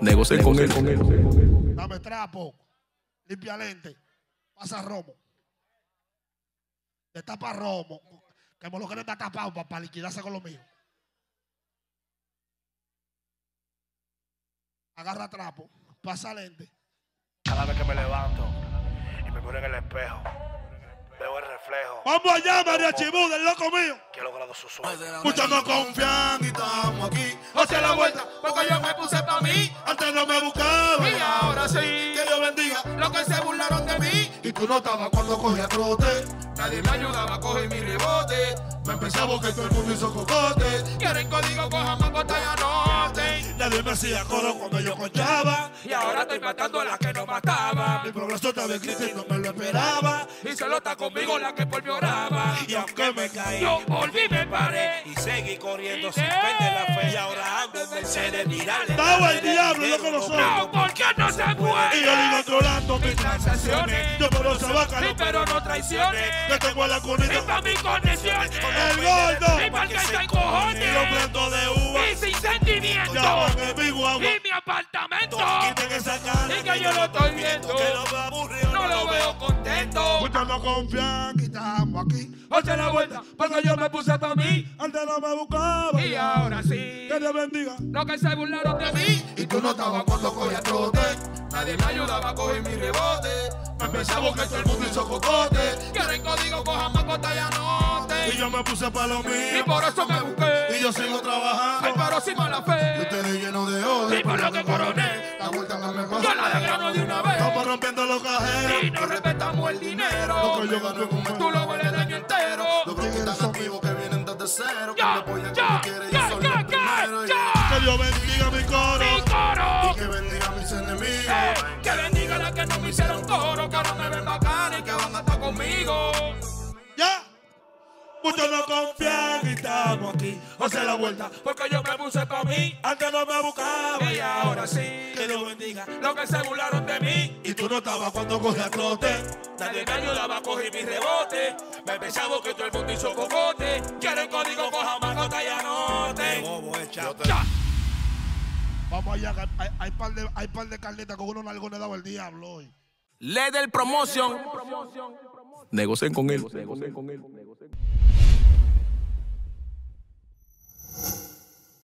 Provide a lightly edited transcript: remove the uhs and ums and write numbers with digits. Negocie con él. Dame trapo, limpia lente, pasa romo. Destapa romo. Que me lo quieren dar tapado para liquidarse con lo mío. Agarra trapo, pasa lente. Cada vez que me levanto y me miro en el espejo, veo el reflejo. Vamos allá, María Chibú, del loco mío. Que he logrado su sueño. Muchos no confían y estamos aquí. Hacia la vuelta, porque yo me puse para mí. Antes no me buscaba y ahora sí. Que Dios bendiga los que se burlaron de mí. Y tú no estabas cuando cogía trote. Nadie me ayudaba a coger mi rebote. Me empecé a buscar todo el mundo hizo cocote. Y ahora en código coja más corta y anote. Nadie me hacía coro cuando yo conchaba. Y ahora estoy matando a las que no mataba. Mi progreso estaba escrito y no me lo esperaba. Y solo está conmigo la que por mí oraba. Y aunque me caí, yo volví, me paré. Y seguí corriendo sin perder la fe. Y ahora ando en Mercedes virales. Estaba el diablo, yo conozco. No, porque no se puede. Y yo iba controlando mis transacciones. Yo pero se va pero no traiciones. Yo tengo a la conita. Y para mis conexiones. El gordo. Y para que se cojones. Los platos de uva. Y sin sentimiento. Y mi apartamento. Y que yo lo estoy viendo. No lo veo contento. Muchos no confían que estamos aquí. Oye la vuelta, porque yo me puse para mí. Antes no me buscaba. Y ahora sí. Que Dios bendiga los que se burlaron de mí. Y tú no estabas cuando cogía trote. Nadie me ayudaba a coger mi rebote. Me pensaba que todo el mundo hizo cocote. Que ahora en código coja más corta y anote. Y yo me puse para lo mío. Y por eso me busqué. Y yo sigo trabajando. Ay, pero sin mala fe. Y ustedes llenos de odio. Y por lo que coroné. La vuelta no me pasa. Yo la desgrano de una vez. Estamos rompiendo los cajeros. Y no respetamos el dinero. Lo que yo gano con tú lo hueles daño entero. Los que están conmigo que vienen desde cero. Que me apoyan como quieren. Yo soy el primero. Que Dios bendiga mi coro. Mi coro. Y que bendiga mis enemigos. Que bendiga las que no me hicieron coro. Que ahora me ven bacana y que van a estar conmigo. Ya. Muchos no confían y estamos aquí. Hace la vuelta porque yo me puse para mí. Antes no me buscaba y ahora sí. Que Dios bendiga los que se burlaron de mí. Y tú no estabas cuando cogía trote. Nadie me ayudaba a coger mi rebote. Me pensaba que todo el mundo hizo cocote. Quiero el código coja más nota y anote. Vamos allá, hay par de carnetas con unos nalgones dado el diablo hoy. Leather Promotion. Negocien con él.